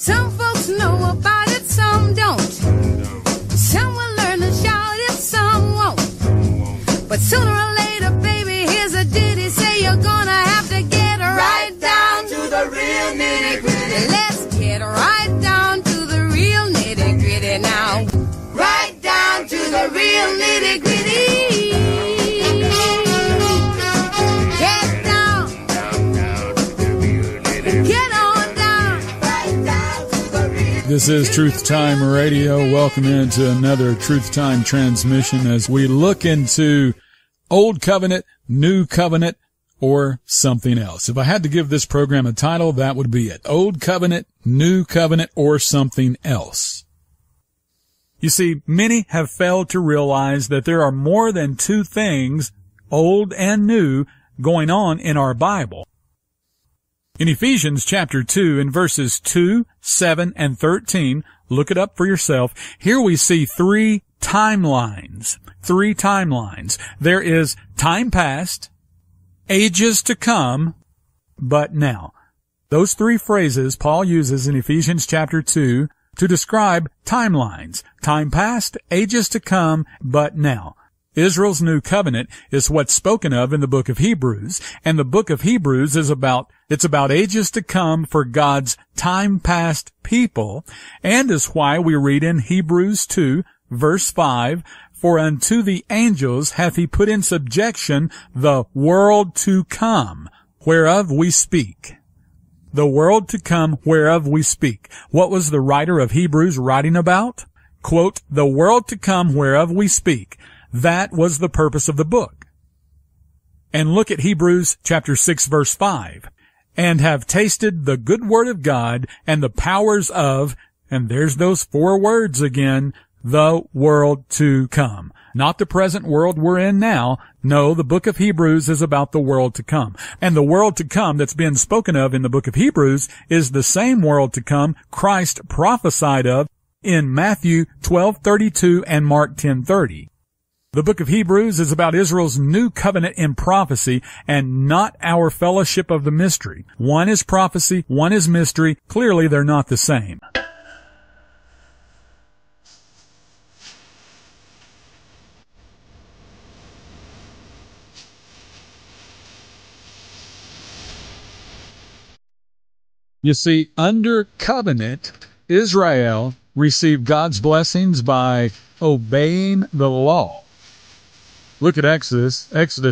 Some folks know about it, some don't. Some will learn to shout it, some won't. But sooner or later, baby, here's a ditty. Say you're gonna have to get right down to the real nitty gritty. Let's get right down to the real nitty gritty now. Right down to the real nitty gritty. This is Truth Time Radio. Welcome into another Truth Time transmission as we look into Old Covenant, New Covenant, or something else. If I had to give this program a title, that would be it. Old Covenant, New Covenant, or something else. You see, many have failed to realize that there are more than two things, old and new, going on in our Bible. In Ephesians chapter 2, in verses 2, 7, and 13, look it up for yourself. Here we see three timelines. There is time past, ages to come, but now. Those three phrases Paul uses in Ephesians chapter 2 to describe timelines. Time past, ages to come, but now. Israel's new covenant is what's spoken of in the book of Hebrews, and the book of Hebrews is about ages to come for God's time past people, and is why we read in Hebrews 2, verse 5, "For unto the angels hath he put in subjection the world to come, whereof we speak." The world to come whereof we speak. What was the writer of Hebrews writing about? Quote, "The world to come whereof we speak." That was the purpose of the book. And look at Hebrews chapter 6, verse 5. "And have tasted the good word of God and the powers of," and there's those four words again, "the world to come." Not the present world we're in now. No, the book of Hebrews is about the world to come. And the world to come that's been spoken of in the book of Hebrews is the same world to come Christ prophesied of in Matthew 12:32 and Mark 10:30. The book of Hebrews is about Israel's new covenant in prophecy and not our fellowship of the mystery. One is prophecy, one is mystery. Clearly, they're not the same. You see, under covenant, Israel received God's blessings by obeying the law. Look at Exodus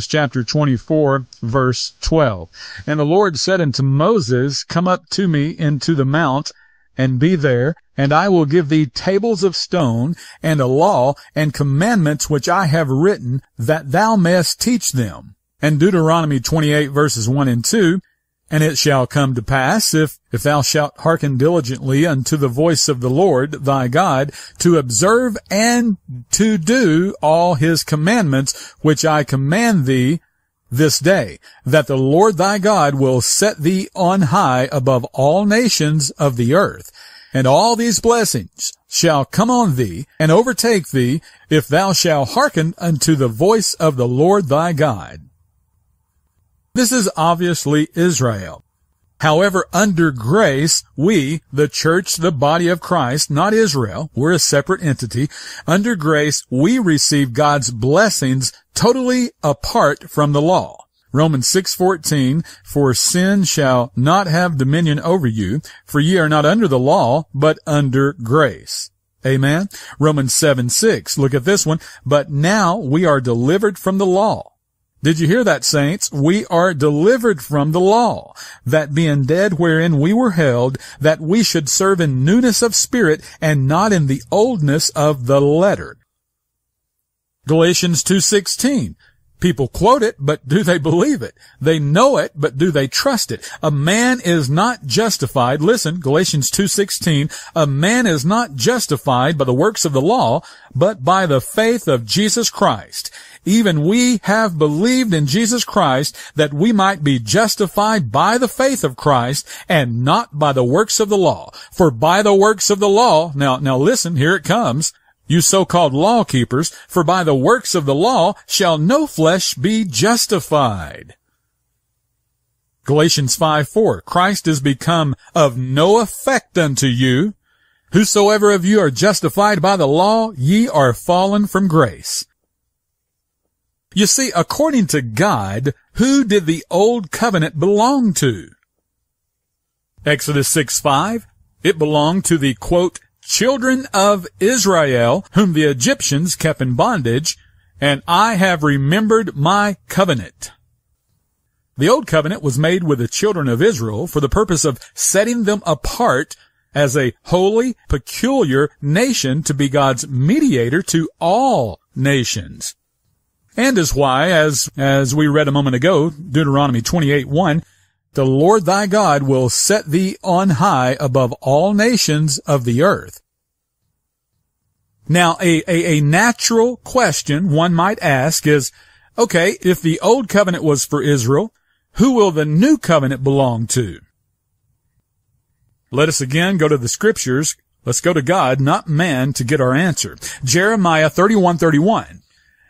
chapter 24, verse 12. "And the Lord said unto Moses, Come up to me into the mount, and be there, and I will give thee tables of stone, and a law, and commandments which I have written, that thou mayest teach them." And Deuteronomy 28, verses 1 and 2, "And it shall come to pass, if thou shalt hearken diligently unto the voice of the Lord thy God, to observe and to do all his commandments, which I command thee this day, that the Lord thy God will set thee on high above all nations of the earth. And all these blessings shall come on thee, and overtake thee, if thou shalt hearken unto the voice of the Lord thy God." This is obviously Israel. However, under grace, we, the church, the body of Christ, not Israel, we're a separate entity. Under grace, we receive God's blessings totally apart from the law. Romans 6:14, "For sin shall not have dominion over you, for ye are not under the law, but under grace." Amen. Romans 7:6, look at this one, "But now we are delivered from the law." Did you hear that, saints? We are delivered from the law, that being dead wherein we were held, that we should serve in newness of spirit and not in the oldness of the letter. Galatians 2:16. People quote it, but do they believe it? They know it, but do they trust it? A man is not justified. Listen, Galatians 2:16. "A man is not justified by the works of the law, but by the faith of Jesus Christ. Even we have believed in Jesus Christ, that we might be justified by the faith of Christ, and not by the works of the law. For by the works of the law," now listen, here it comes, "you so-called law keepers, for by the works of the law shall no flesh be justified." Galatians 5:4, Christ is become of no effect unto you. Whosoever of you are justified by the law, ye are fallen from grace. You see, according to God, who did the old covenant belong to? Exodus 6:5, it belonged to the, quote, children of Israel, whom the Egyptians kept in bondage, and I have remembered my covenant. The old covenant was made with the children of Israel for the purpose of setting them apart as a holy, peculiar nation to be God's mediator to all nations. And is why, as we read a moment ago, Deuteronomy 28:1, the Lord thy God will set thee on high above all nations of the earth. Now, a natural question one might ask is, okay, if the old covenant was for Israel, who will the new covenant belong to? Let us again go to the scriptures. Let's go to God, not man, to get our answer. Jeremiah 31:31.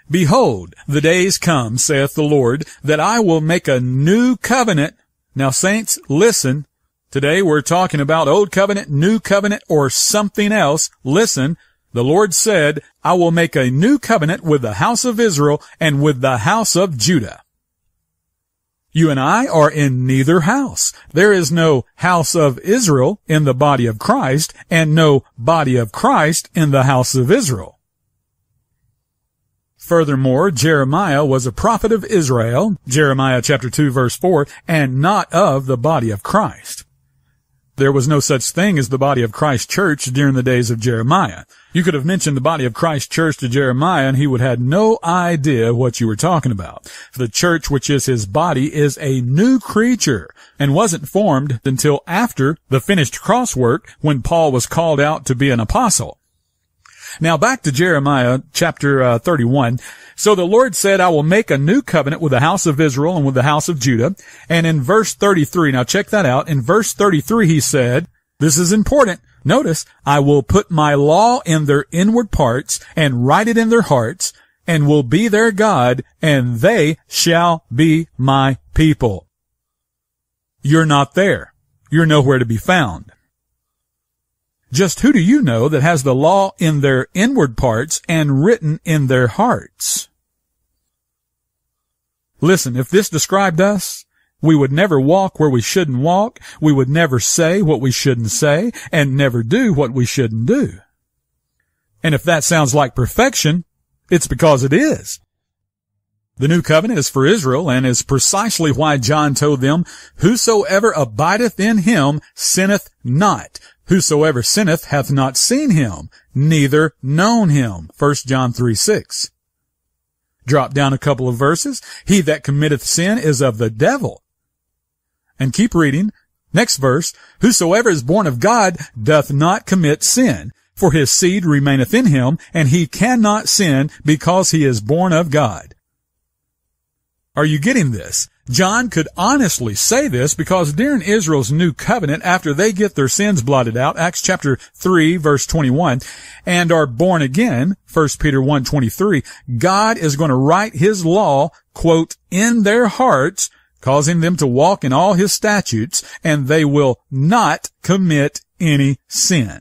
Behold, the days come, saith the Lord, that I will make a new covenant. Now, saints, listen. Today we're talking about old covenant, new covenant, or something else. Listen. The Lord said, I will make a new covenant with the house of Israel and with the house of Judah. You and I are in neither house. There is no house of Israel in the body of Christ and no body of Christ in the house of Israel. Furthermore, Jeremiah was a prophet of Israel, Jeremiah chapter 2, verse 4, and not of the body of Christ. There was no such thing as the body of Christ Church during the days of Jeremiah. You could have mentioned the body of Christ Church to Jeremiah, and he would have had no idea what you were talking about. For the church, which is his body, is a new creature and wasn't formed until after the finished cross work when Paul was called out to be an apostle. Now back to Jeremiah chapter 31. So the Lord said, I will make a new covenant with the house of Israel and with the house of Judah. And in verse 33, now check that out. In verse 33, he said, this is important. Notice, I will put my law in their inward parts and write it in their hearts and will be their God, and they shall be my people. You're not there. You're nowhere to be found. Just who do you know that has the law in their inward parts and written in their hearts? Listen, if this described us, we would never walk where we shouldn't walk, we would never say what we shouldn't say, and never do what we shouldn't do. And if that sounds like perfection, it's because it is. The new covenant is for Israel and is precisely why John told them, whosoever abideth in him sinneth not. Whosoever sinneth hath not seen him, neither known him. 1 John 3:6. Drop down a couple of verses. He that committeth sin is of the devil. And keep reading. Next verse. Whosoever is born of God doth not commit sin, for his seed remaineth in him, and he cannot sin because he is born of God. Are you getting this? John could honestly say this because during Israel's new covenant, after they get their sins blotted out, Acts chapter 3, verse 21, and are born again, 1 Peter 1:23, God is going to write his law, quote, in their hearts, causing them to walk in all his statutes, and they will not commit any sin.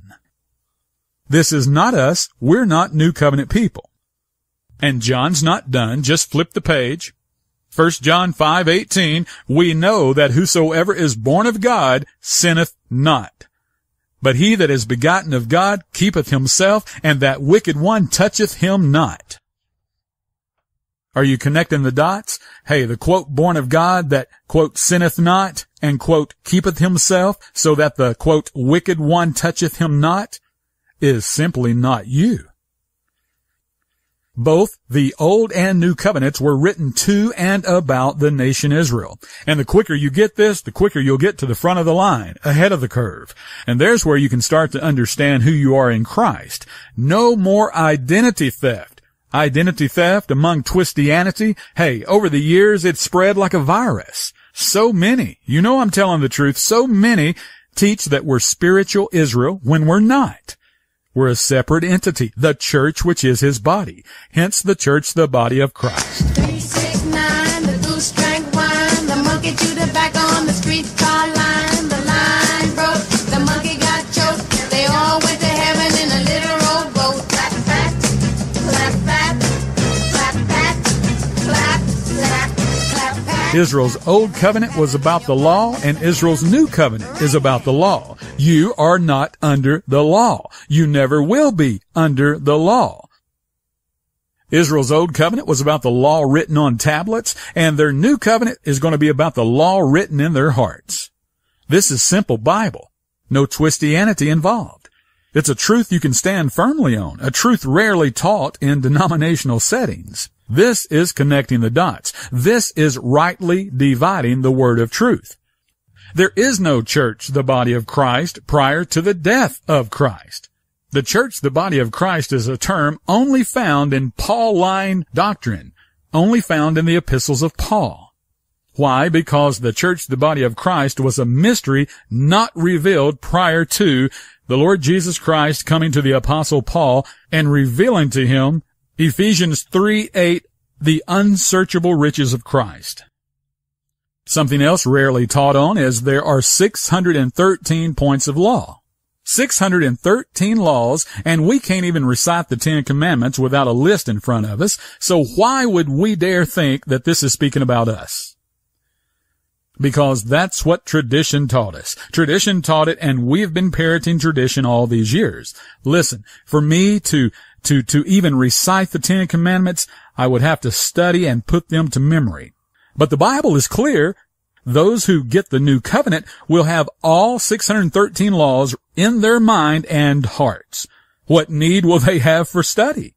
This is not us. We're not new covenant people. And John's not done. Just flip the page. 1 John 5:18, we know that whosoever is born of God sinneth not. But he that is begotten of God keepeth himself, and that wicked one toucheth him not. Are you connecting the dots? Hey, the quote born of God that quote sinneth not and quote keepeth himself so that the quote wicked one toucheth him not is simply not you. Both the Old and New Covenants were written to and about the nation Israel. And the quicker you get this, the quicker you'll get to the front of the line, ahead of the curve. And there's where you can start to understand who you are in Christ. No more identity theft. Identity theft among Twistianity, hey, over the years it's spread like a virus. So many, you know I'm telling the truth, so many teach that we're spiritual Israel when we're not. We're a separate entity, the church, which is his body. Hence the church, the body of Christ. 369, the goose drank wine, the monkey chewed the back on the Israel's old covenant was about the law, and Israel's new covenant is about the law. You are not under the law. You never will be under the law. Israel's old covenant was about the law written on tablets, and their new covenant is going to be about the law written in their hearts. This is simple Bible. No twistianity involved. It's a truth you can stand firmly on, a truth rarely taught in denominational settings. This is connecting the dots. This is rightly dividing the word of truth. There is no church, the body of Christ, prior to the death of Christ. The church, the body of Christ, is a term only found in Pauline doctrine, only found in the epistles of Paul. Why? Because the church, the body of Christ, was a mystery not revealed prior to the Lord Jesus Christ coming to the apostle Paul and revealing to him Ephesians 3:8, the unsearchable riches of Christ. Something else rarely taught on is there are 613 points of law. 613 laws, and we can't even recite the Ten Commandments without a list in front of us, so why would we dare think that this is speaking about us? Because that's what tradition taught us. Tradition taught it, and we've been parroting tradition all these years. Listen, for me to even recite the Ten Commandments, I would have to study and put them to memory. But the Bible is clear. Those who get the new covenant will have all 613 laws in their mind and hearts. What need will they have for study?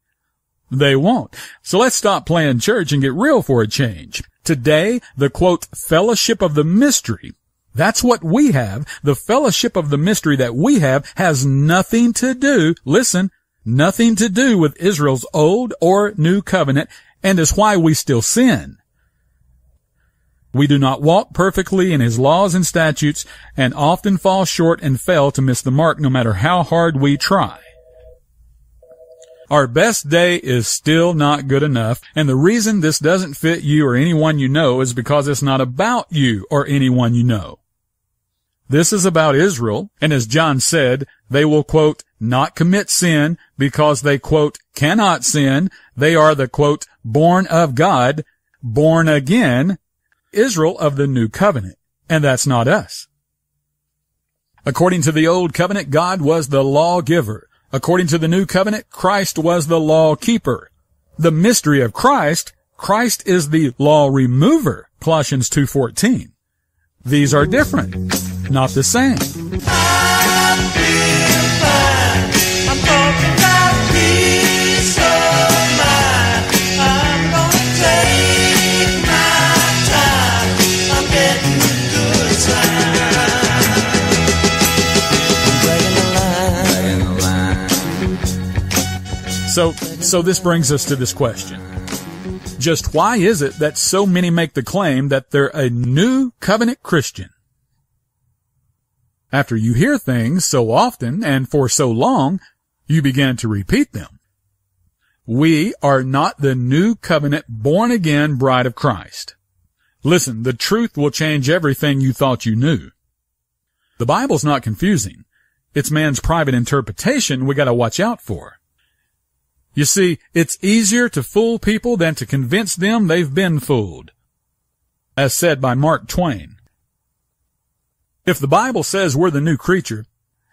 They won't. So let's stop playing church and get real for a change. Today, the, quote, fellowship of the mystery, that's what we have. The fellowship of the mystery that we have has nothing to do, listen, nothing to do with Israel's old or new covenant, and is why we still sin. We do not walk perfectly in his laws and statutes, and often fall short and fail to miss the mark no matter how hard we try. Our best day is still not good enough, and the reason this doesn't fit you or anyone you know is because it's not about you or anyone you know. This is about Israel, and as John said, they will, quote, not commit sin because they, quote, cannot sin. They are the, quote, born of God, born again, Israel of the new covenant, and that's not us. According to the old covenant, God was the lawgiver. According to the new covenant, Christ was the law keeper. The mystery of Christ, Christ is the law remover, Colossians 2:14. These are different, not the same. So this brings us to this question. Just why is it that so many make the claim that they're a new covenant Christian? After you hear things so often and for so long, you begin to repeat them. We are not the new covenant born-again bride of Christ. Listen, the truth will change everything you thought you knew. The Bible's not confusing. It's man's private interpretation we got to watch out for. You see, it's easier to fool people than to convince them they've been fooled, as said by Mark Twain. If the Bible says we're the new creature,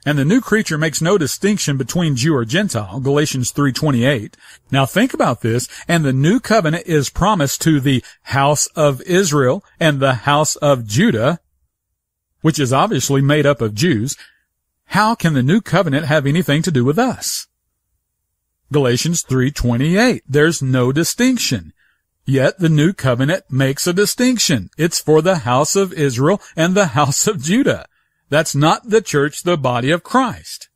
and the new creature makes no distinction between Jew or Gentile, Galatians 3:28, now think about this, and the new covenant is promised to the house of Israel and the house of Judah, which is obviously made up of Jews, how can the new covenant have anything to do with us? Galatians 3:28, there's no distinction. Yet the new covenant makes a distinction. It's for the house of Israel and the house of Judah. That's not the church, the body of Christ.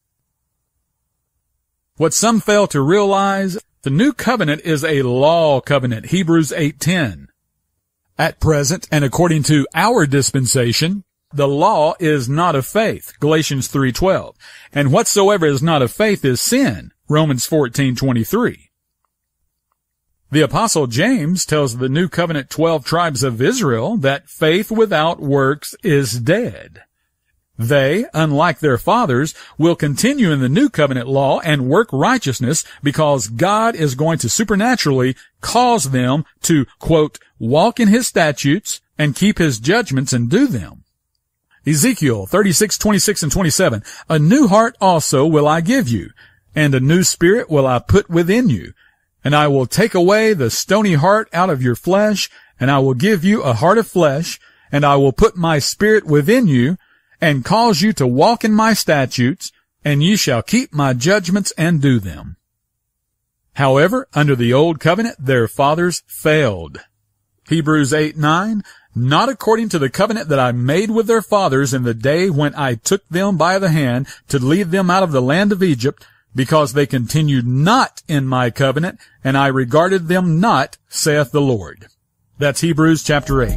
What some fail to realize, the new covenant is a law covenant, Hebrews 8:10. At present, and according to our dispensation, the law is not of faith, Galatians 3:12. And whatsoever is not of faith is sin, Romans 14:23. The Apostle James tells the New Covenant 12 tribes of Israel that faith without works is dead. They, unlike their fathers, will continue in the New Covenant law and work righteousness because God is going to supernaturally cause them to, quote, walk in his statutes and keep his judgments and do them. Ezekiel 36:26-27, a new heart also will I give you, and a new spirit will I put within you. And I will take away the stony heart out of your flesh, and I will give you a heart of flesh, and I will put my spirit within you, and cause you to walk in my statutes, and ye shall keep my judgments and do them. However, under the old covenant their fathers failed. Hebrews 8:9, not according to the covenant that I made with their fathers in the day when I took them by the hand to lead them out of the land of Egypt, because they continued not in my covenant, and I regarded them not, saith the Lord. That's Hebrews chapter 8.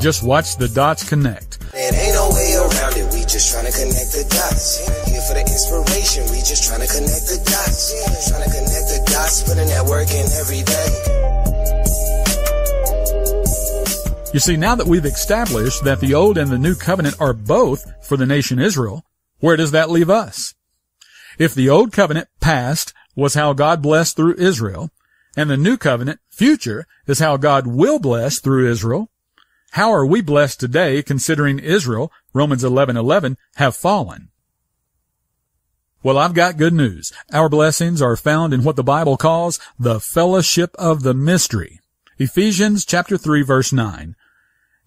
Just watch the dots connect. It ain't no way around it, we just trying to connect the dots. Here for the inspiration, we just trying to connect the dots. Trying to connect the dots, putting that work in every day. You see, now that we've established that the Old and the New Covenant are both for the nation Israel, where does that leave us? If the Old Covenant, past, was how God blessed through Israel, and the New Covenant, future, is how God will bless through Israel, how are we blessed today considering Israel, Romans 11:11, have fallen? Well, I've got good news. Our blessings are found in what the Bible calls the fellowship of the mystery. Ephesians chapter 3, verse 9.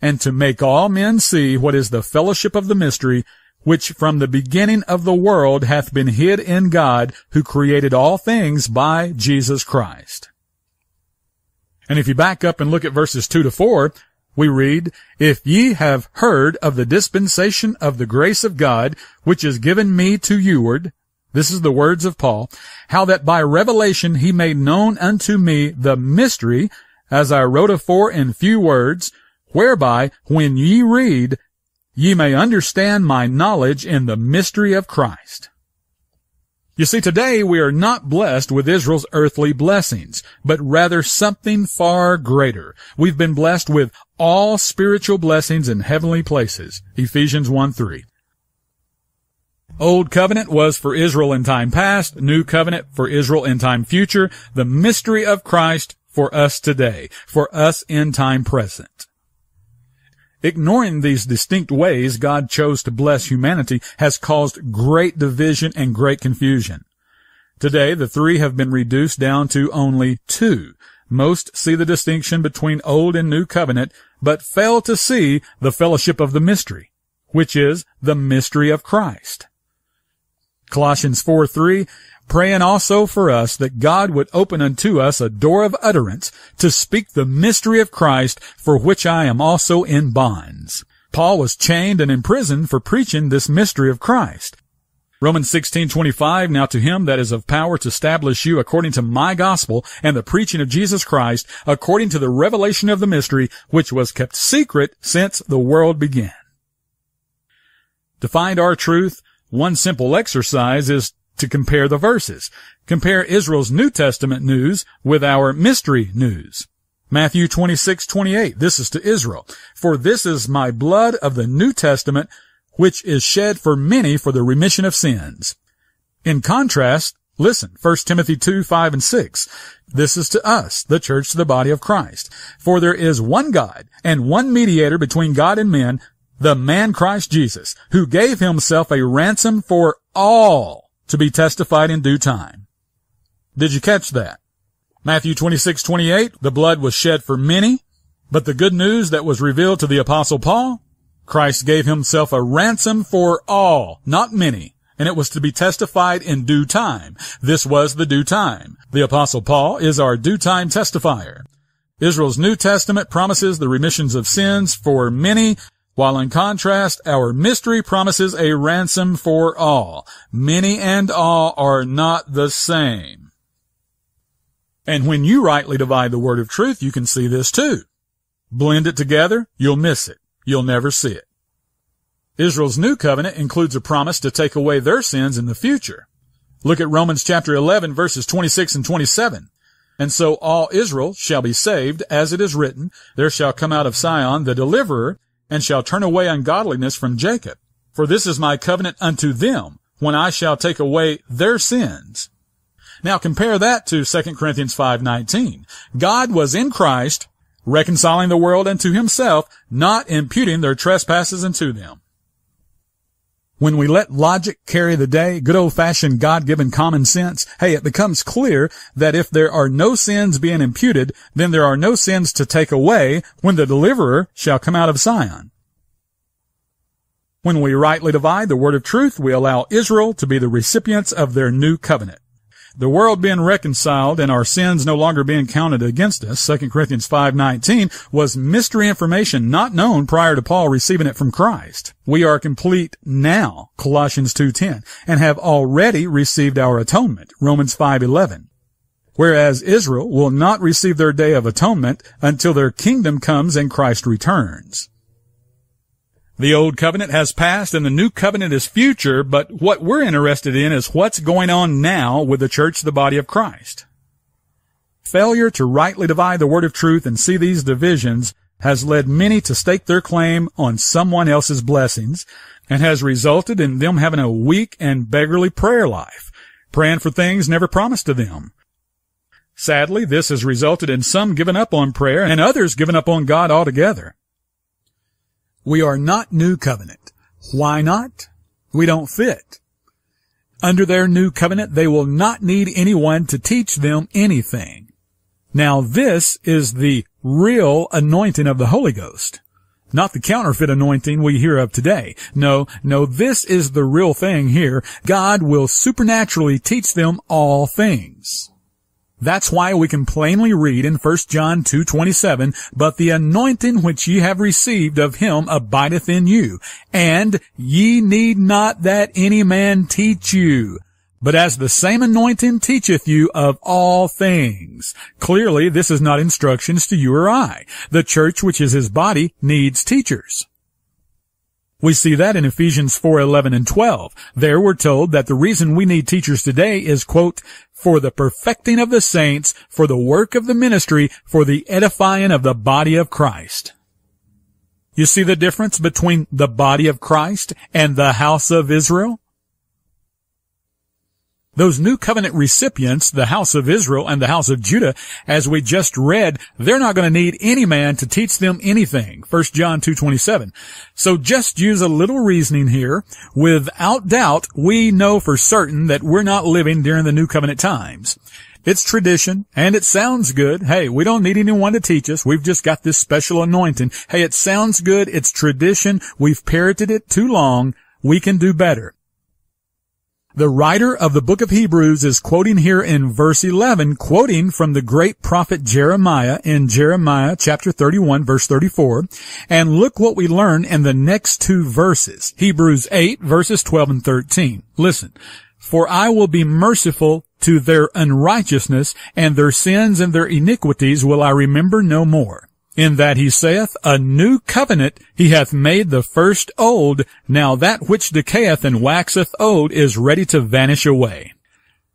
And to make all men see what is the fellowship of the mystery, which from the beginning of the world hath been hid in God, who created all things by Jesus Christ. And if you back up and look at verses 2 to 4, we read, If ye have heard of the dispensation of the grace of God, which is given me to youward, this is the words of Paul, how that by revelation he made known unto me the mystery, as I wrote afore in few words, whereby when ye read, ye may understand my knowledge in the mystery of Christ. You see, today we are not blessed with Israel's earthly blessings, but rather something far greater. We've been blessed with all spiritual blessings in heavenly places. Ephesians 1:3. Old covenant was for Israel in time past, new covenant for Israel in time future, the mystery of Christ for us today, for us in time present. Ignoring these distinct ways God chose to bless humanity has caused great division and great confusion. Today, the three have been reduced down to only two. Most see the distinction between Old and New Covenant, but fail to see the fellowship of the mystery, which is the mystery of Christ. Colossians 4:3, praying also for us that God would open unto us a door of utterance to speak the mystery of Christ, for which I am also in bonds. Paul was chained and imprisoned for preaching this mystery of Christ. Romans 16:25, now to him that is of power to establish you according to my gospel and the preaching of Jesus Christ, according to the revelation of the mystery, which was kept secret since the world began. To find our truth, one simple exercise is to compare the verses. Compare Israel's New Testament news with our mystery news. Matthew 26:28, this is to Israel. For this is my blood of the New Testament, which is shed for many for the remission of sins. In contrast, listen, 1 Timothy 2:5 and 6, this is to us, the church, the body of Christ. For there is one God and one mediator between God and men, the man Christ Jesus, who gave himself a ransom for all, to be testified in due time. Did you catch that? Matthew 26:28, the blood was shed for many, but the good news that was revealed to the apostle Paul, Christ gave himself a ransom for all, not many, and it was to be testified in due time. This was the due time. The apostle Paul is our due time testifier. Israel's New Testament promises the remissions of sins for many, while in contrast, our mystery promises a ransom for all. Many and all are not the same. And when you rightly divide the word of truth, you can see this too. Blend it together, you'll miss it. You'll never see it. Israel's New Covenant includes a promise to take away their sins in the future. Look at Romans chapter 11, verses 26 and 27. And so all Israel shall be saved, as it is written, there shall come out of Sion the deliverer, and shall turn away ungodliness from Jacob. For this is my covenant unto them, when I shall take away their sins. Now compare that to 2 Corinthians 5:19. God was in Christ, reconciling the world unto himself, not imputing their trespasses unto them. When we let logic carry the day, good old-fashioned God-given common sense, it becomes clear that if there are no sins being imputed, then there are no sins to take away when the deliverer shall come out of Zion. When we rightly divide the word of truth, we allow Israel to be the recipients of their new covenant. The world being reconciled and our sins no longer being counted against us, 2 Corinthians 5:19, was mystery information not known prior to Paul receiving it from Christ. We are complete now, Colossians 2:10, and have already received our atonement, Romans 5:11. Whereas Israel will not receive their day of atonement until their kingdom comes and Christ returns. The old covenant has passed and the new covenant is future, but what we're interested in is what's going on now with the church, the body of Christ. Failure to rightly divide the word of truth and see these divisions has led many to stake their claim on someone else's blessings and has resulted in them having a weak and beggarly prayer life, praying for things never promised to them. Sadly, this has resulted in some giving up on prayer and others giving up on God altogether. We are not new covenant. Why not? We don't fit. Under their new covenant, they will not need anyone to teach them anything. Now this is the real anointing of the Holy Ghost, not the counterfeit anointing we hear of today. No, this is the real thing here. God will supernaturally teach them all things. That's why we can plainly read in 1 John 2:27, "But the anointing which ye have received of him abideth in you, and ye need not that any man teach you, but as the same anointing teacheth you of all things." Clearly, this is not instructions to you or I. The church, which is his body, needs teachers. We see that in Ephesians 4:11 and 12. There we're told that the reason we need teachers today is, quote, "for the perfecting of the saints, for the work of the ministry, for the edifying of the body of Christ." You see the difference between the body of Christ and the house of Israel? Those new covenant recipients, the house of Israel and the house of Judah, as we just read, they're not going to need any man to teach them anything, 1 John 2:27. So just use a little reasoning here. Without doubt, we know for certain that we're not living during the new covenant times. It's tradition, and it sounds good. We don't need anyone to teach us. We've just got this special anointing. It sounds good. It's tradition. We've parroted it too long. We can do better. The writer of the book of Hebrews is quoting here in verse 11, quoting from the great prophet Jeremiah in Jeremiah chapter 31, verse 34. And look what we learn in the next two verses, Hebrews 8, verses 12 and 13. Listen, "For I will be merciful to their unrighteousness, and their sins and their iniquities will I remember no more. In that he saith, a new covenant, he hath made the first old. Now that which decayeth and waxeth old is ready to vanish away."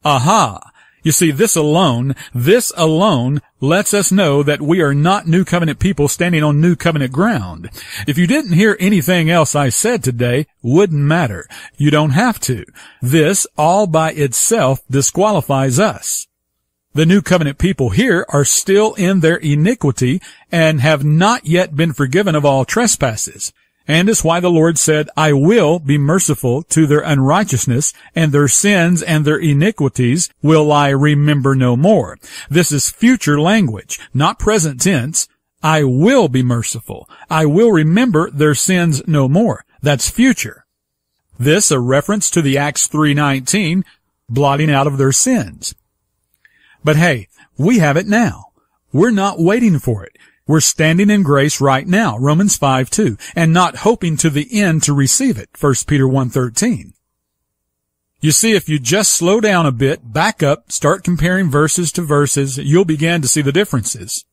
Aha! You see, this alone lets us know that we are not new covenant people standing on new covenant ground. If you didn't hear anything else I said today, wouldn't matter. You don't have to. This all by itself disqualifies us. The new covenant people here are still in their iniquity and have not yet been forgiven of all trespasses. And it's why the Lord said, "I will be merciful to their unrighteousness, and their sins and their iniquities will I remember no more." This is future language, not present tense. I will be merciful. I will remember their sins no more. That's future. This a reference to the Acts 3:19, blotting out of their sins. But we have it now. We're not waiting for it. We're standing in grace right now, Romans 5:2, and not hoping to the end to receive it, 1 Peter 1:13. You see, if you just slow down a bit, back up, start comparing verses to verses, you'll begin to see the differences.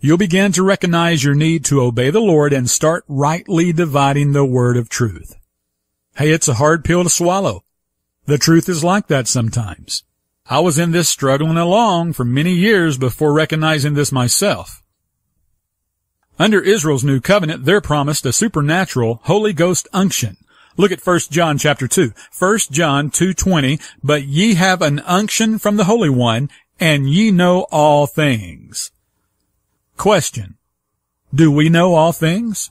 You'll begin to recognize your need to obey the Lord and start rightly dividing the word of truth. It's a hard pill to swallow. The truth is like that sometimes. I was in this struggling along for many years before recognizing this myself. Under Israel's new covenant, they're promised a supernatural Holy Ghost unction. Look at 1 John chapter 2. 1 John 2:20, "But ye have an unction from the Holy One, and ye know all things." Question: Do we know all things?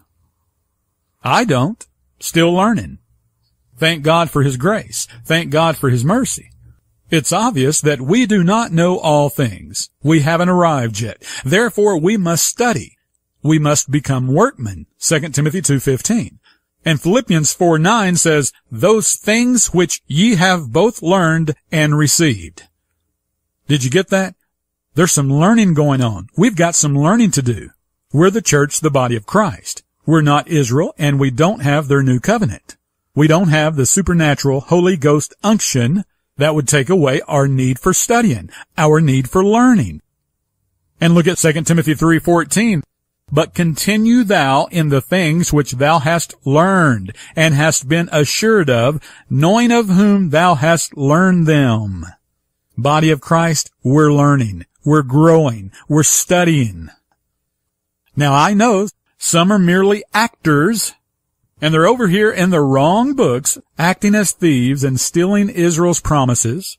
I don't. Still learning. Thank God for his grace. Thank God for his mercy. It's obvious that we do not know all things. We haven't arrived yet. Therefore, we must study. We must become workmen, 2 Timothy 2:15. And Philippians 4:9 says, those things which ye have both learned and received. Did you get that? There's some learning going on. We've got some learning to do. We're the church, the body of Christ. We're not Israel, and we don't have their new covenant. We don't have the supernatural Holy Ghost unction that would take away our need for studying, our need for learning. And look at 2 Timothy 3:14. But continue thou in the things which thou hast learned, and hast been assured of, knowing of whom thou hast learned them. Body of Christ, we're learning, we're growing, we're studying. Now I know some are merely actors, and they're over here in the wrong books, acting as thieves and stealing Israel's promises,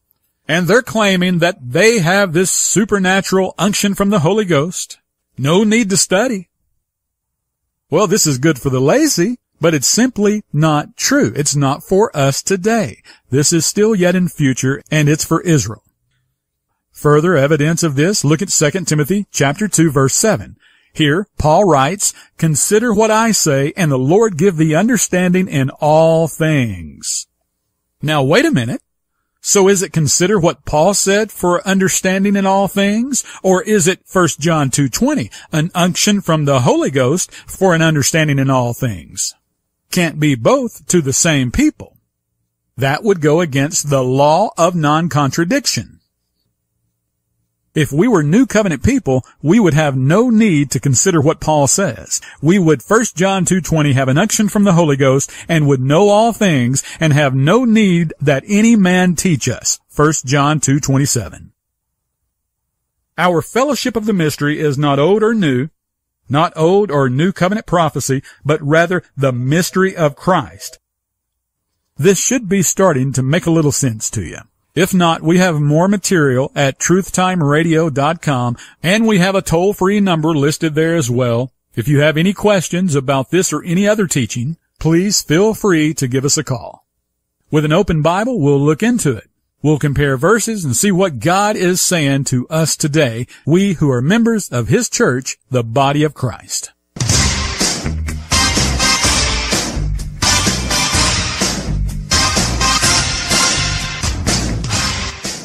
and they're claiming that they have this supernatural unction from the Holy Ghost. No need to study. Well, this is good for the lazy, but it's simply not true. It's not for us today. This is still yet in future, and it's for Israel. Further evidence of this, look at 2 Timothy chapter 2, verse 7. Here, Paul writes, consider what I say, and the Lord give thee understanding in all things. Now, wait a minute. So is it consider what Paul said for understanding in all things? Or is it 1 John 2:20, an unction from the Holy Ghost for an understanding in all things? Can't be both to the same people. That would go against the law of non-contradiction. If we were new covenant people, we would have no need to consider what Paul says. We would 1 John 2:20 have an unction from the Holy Ghost and would know all things and have no need that any man teach us. 1 John 2:27. Our fellowship of the mystery is not old or new, not old or new covenant prophecy, but rather the mystery of Christ. This should be starting to make a little sense to you. If not, we have more material at truthtimeradio.com, and we have a toll-free number listed there as well. If you have any questions about this or any other teaching, please feel free to give us a call. With an open Bible, we'll look into it. We'll compare verses and see what God is saying to us today, we who are members of His church, the body of Christ.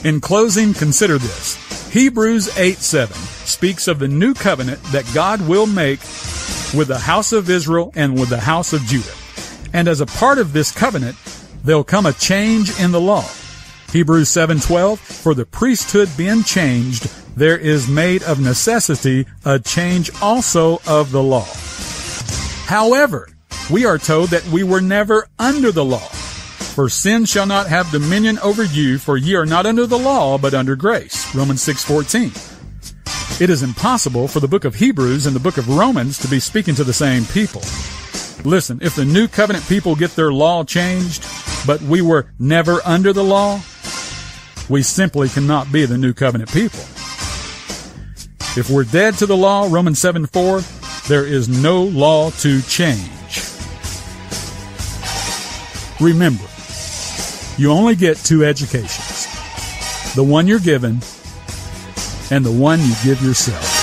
In closing, consider this. Hebrews 8:7 speaks of the new covenant that God will make with the house of Israel and with the house of Judah. And as a part of this covenant, there'll come a change in the law. Hebrews 7:12, for the priesthood being changed, there is made of necessity a change also of the law. However, we are told that we were never under the law. For sin shall not have dominion over you, for ye are not under the law, but under grace. Romans 6:14. It is impossible for the book of Hebrews and the book of Romans to be speaking to the same people. Listen, if the new covenant people get their law changed, but we were never under the law, we simply cannot be the new covenant people. If we're dead to the law, Romans 7:4, there is no law to change. Remember, you only get two educations, the one you're given and the one you give yourself.